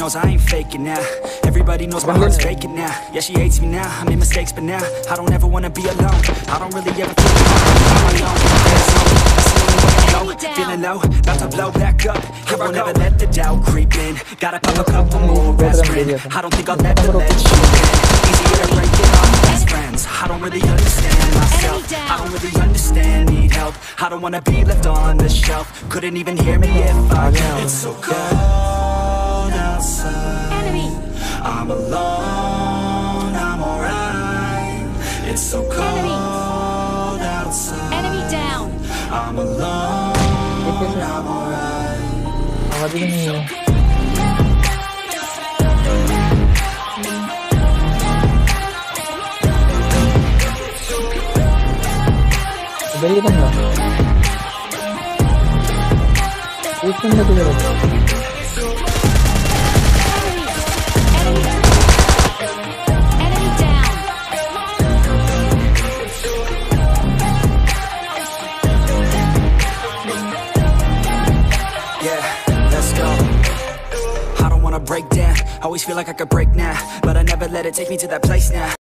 knows I ain't faking now. Everybody knows my heart's faking now. Yeah, she hates me now, I made mistakes, but now I don't ever wanna be alone. I don't really ever think I'm alone. Feeling low, about to blow back up. I won't ever let the doubt creep in. Gotta pop a couple more aspirin. I don't think I'll ever let you in. Easier to break it off best friends. I don't really understand myself. I don't really understand, need help. I don't wanna be left on the shelf. Couldn't even hear me if I yelled. It's so cold outside. I'm alone, I'm alright. It's so cold outside. Enemy down. I'm alone, I'm alright. It's so cold. Break down, I always feel like I could break now, but I never let it take me to that place now.